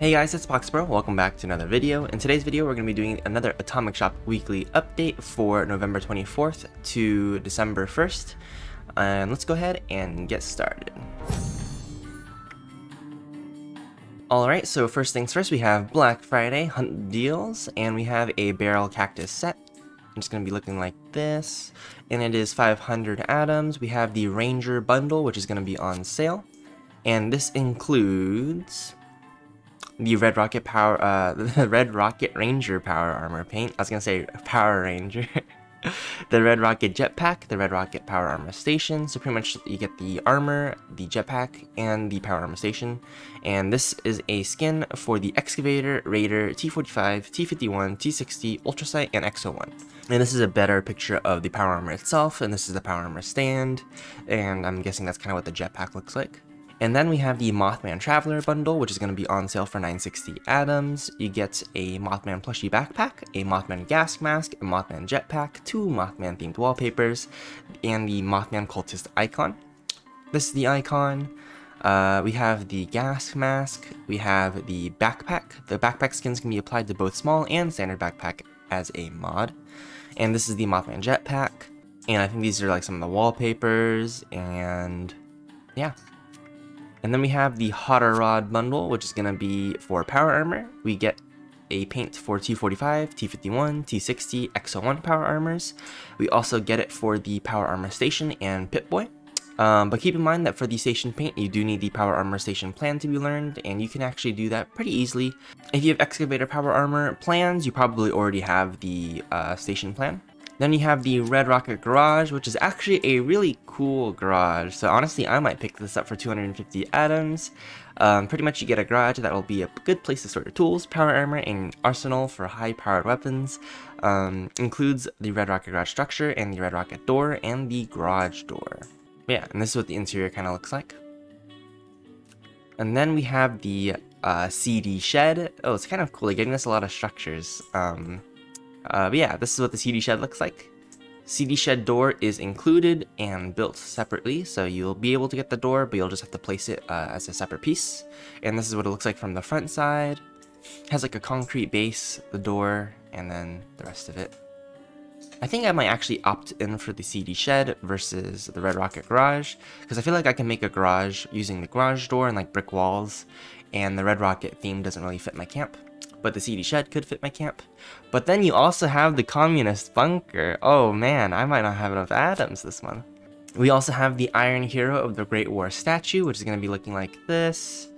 Hey guys, it's Poxbro. Welcome back to another video. In today's video, we're going to be doing another Atomic Shop weekly update for November 24th to December 1st. And let's go ahead and get started. Alright, so first things first, we have Black Friday Hunt Deals, and we have a Barrel Cactus Set. I'm just going to be looking like this, and it is 500 atoms. We have the Ranger Bundle, which is going to be on sale, and this includes the Red Rocket Ranger Power Armor paint. I was gonna say Power Ranger. The Red Rocket Jetpack, the Red Rocket Power Armor Station. So pretty much you get the armor, the jetpack, and the Power Armor Station. And this is a skin for the Excavator, Raider, T-45, T-51, T-60, Ultracite, and X-01. And this is a better picture of the Power Armor itself, and this is the Power Armor stand. And I'm guessing that's kind of what the jetpack looks like. And then we have the Mothman Traveler bundle, which is going to be on sale for 960 atoms. You get a Mothman Plushie backpack, a Mothman gas mask, a Mothman jetpack, two Mothman themed wallpapers, and the Mothman Cultist icon. This is the icon. We have the gas mask, we have the backpack. The backpack skins can be applied to both small and standard backpack as a mod. And this is the Mothman jetpack. And I think these are like some of the wallpapers, and yeah. And then we have the Hotter Rod bundle, which is going to be for Power Armor. We get a paint for T-45, T-51, T-60, X-01 Power Armors. We also get it for the Power Armor Station and Pip-Boy. But keep in mind that for the Station paint, you do need the Power Armor Station plan to be learned, and you can actually do that pretty easily. If you have Excavator Power Armor plans, you probably already have the Station plan. Then you have the Red Rocket Garage, which is actually a really cool garage. So honestly, I might pick this up for 250 atoms. Pretty much you get a garage that will be a good place to store your tools, power armor, and arsenal for high-powered weapons. Includes the Red Rocket Garage structure and the Red Rocket door and the garage door. Yeah, and this is what the interior kind of looks like. And then we have the CD shed. Oh, it's kind of cool. They're giving us a lot of structures. But yeah, this is what the CD shed looks like. CD shed door is included and built separately, so you'll be able to get the door, but you'll just have to place it as a separate piece. And this is what it looks like from the front side. It has like a concrete base, the door, and then the rest of it. I think I might actually opt in for the CD shed versus the Red Rocket Garage, because I feel like I can make a garage using the garage door and like brick walls, and the Red Rocket theme doesn't really fit my camp. But the CD shed could fit my camp. But then you also have the Communist Bunker. Oh man, I might not have enough atoms this month. We also have the Iron Hero of the Great War statue, which is going to be looking like this.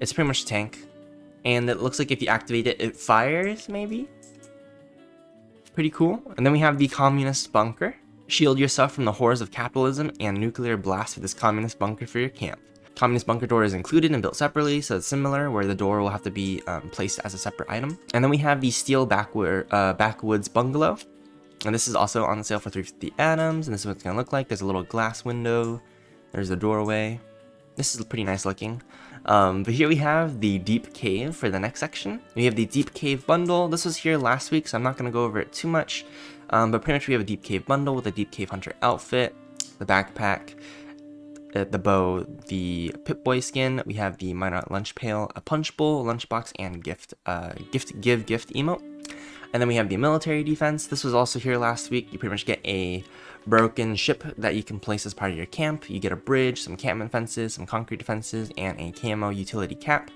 It's pretty much a tank. And it looks like if you activate it, it fires, maybe? Pretty cool. And then we have the Communist Bunker. Shield yourself from the horrors of capitalism and nuclear blast with this Communist Bunker for your camp. Communist Bunker door is included and built separately, so it's similar, where the door will have to be placed as a separate item. And then we have the steel Backwoods Bungalow, and this is also on sale for 350 atoms, and this is what it's going to look like. There's a little glass window, there's the doorway. This is pretty nice looking. But here we have the Deep Cave for the next section. We have the Deep Cave Bundle. This was here last week, so I'm not going to go over it too much. But pretty much we have a Deep Cave Bundle with a Deep Cave Hunter outfit, the backpack, the bow, the Pip-Boy skin, we have the Minot lunch pail, a punch bowl, lunchbox, and gift emote. And then we have the Military Defense. This was also here last week. You pretty much get a broken ship that you can place as part of your camp. You get a bridge, some encampment fences, some concrete defenses, and a camo utility cap.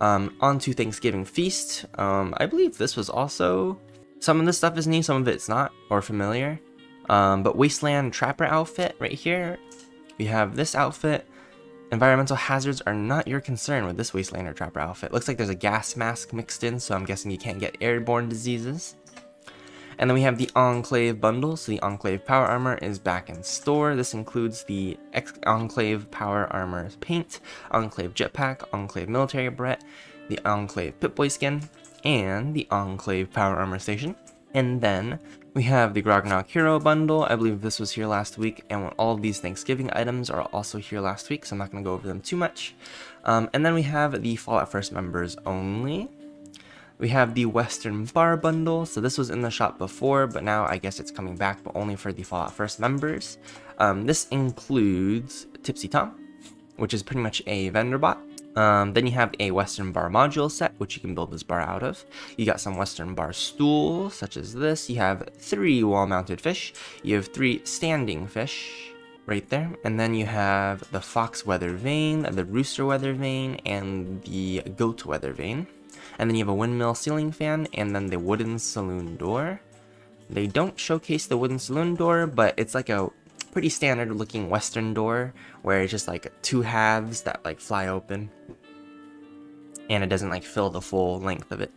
On to Thanksgiving Feast. I believe this was also... Some of this stuff is new, some of it's not, or familiar. But Wasteland Trapper outfit right here. We have this outfit. Environmental hazards are not your concern with this Wastelander Trapper outfit. Looks like there's a gas mask mixed in, so I'm guessing you can't get airborne diseases. And then we have the Enclave bundle. So the Enclave Power Armor is back in store. This includes the Enclave Power Armor paint, Enclave jetpack, Enclave military barrette, the Enclave Pip-Boy skin, and the Enclave Power Armor station. And then we have the Grognok Hero bundle. I believe this was here last week, and all of these Thanksgiving items are also here last week, so I'm not going to go over them too much. And then we have the Fallout First members only. We have the Western Bar bundle. So this was in the shop before, but now I guess it's coming back, but only for the Fallout First members. This includes Tipsy Tom, which is pretty much a vendor bot. Then you have a Western Bar module set, which you can build this bar out of. You got some Western Bar stools, such as this. You have 3 wall-mounted fish. You have 3 standing fish right there. And then you have the fox weather vane, the rooster weather vane, and the goat weather vane. And then you have a windmill ceiling fan, and then the wooden saloon door. They don't showcase the wooden saloon door, but it's like a pretty standard looking Western door where it's just like 2 halves that like fly open and it doesn't like fill the full length of it.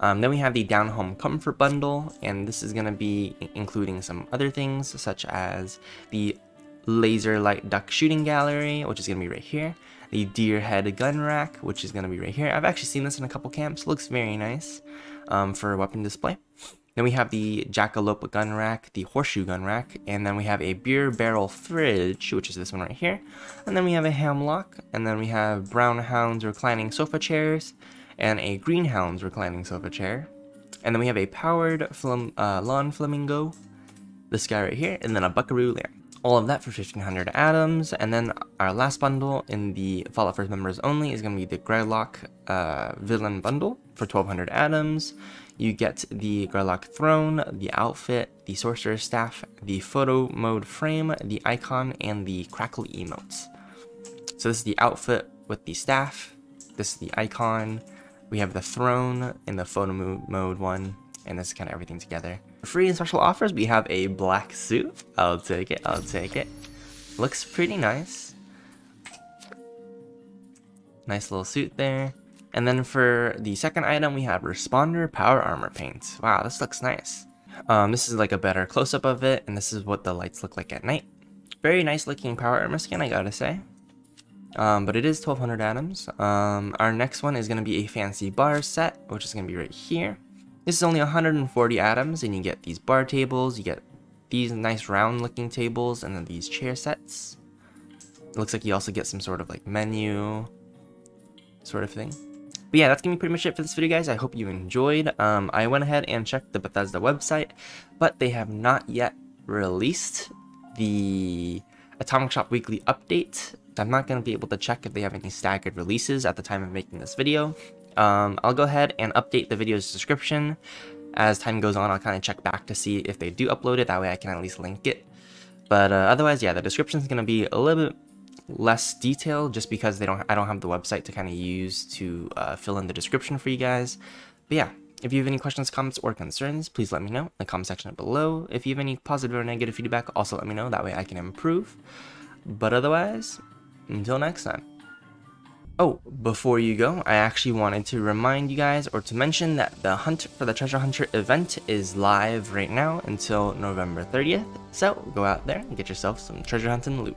Then we have the Down Home Comfort Bundle, and this is going to be including some other things such as the Laser Light Duck Shooting Gallery, which is going to be right here, the Deer Head Gun Rack, which is going to be right here. I've actually seen this in a couple camps, looks very nice for weapon display. Then we have the Jackalope Gun Rack, the Horseshoe Gun Rack, and then we have a Beer Barrel Fridge, which is this one right here. And then we have a Hamlock, and then we have Brown Hounds Reclining Sofa Chairs, and a Green Hounds Reclining Sofa Chair. And then we have a Powered Lawn Flamingo, this guy right here, and then a Buckaroo Lamp. All of that for 1,500 atoms. And then our last bundle in the Fallout First members only is going to be the Greylock Villain Bundle for 1,200 atoms. You get the Greylock Throne, the Outfit, the Sorcerer's Staff, the Photo Mode Frame, the Icon, and the Crackle Emotes. So this is the Outfit with the Staff, this is the Icon, we have the Throne and the Photo Mode one, and this is kind of everything together. For free and special offers, we have a black suit. I'll take it, I'll take it. Looks pretty nice. Nice little suit there. And then for the second item, we have Responder Power Armor Paint. Wow, this looks nice. This is like a better close-up of it, and this is what the lights look like at night. Very nice looking Power Armor skin, I gotta say. But it is 1,200 atoms. Our next one is going to be a Fancy Bar Set, which is going to be right here. This is only 140 atoms, and you get these bar tables, you get these nice round looking tables, and then these chair sets. It looks like you also get some sort of like menu sort of thing. But yeah, that's going to be pretty much it for this video, guys. I hope you enjoyed. I went ahead and checked the Bethesda website, but they have not yet released the Atomic Shop weekly update. I'm not going to be able to check if they have any staggered releases at the time of making this video. I'll go ahead and update the video's description. As time goes on, I'll kind of check back to see if they do upload it. That way I can at least link it. But otherwise, yeah, the description is going to be a little bit less detail just because I don't have the website to kind of use to fill in the description for you guys. But yeah, if you have any questions, comments, or concerns, please let me know in the comment section below. If you have any positive or negative feedback, also let me know, that way I can improve. But otherwise, until next time. Oh, before you go, I actually wanted to remind you guys, or to mention, that the Hunt for the Treasure Hunter event is live right now until November 30th. So go out there and get yourself some treasure hunting loot.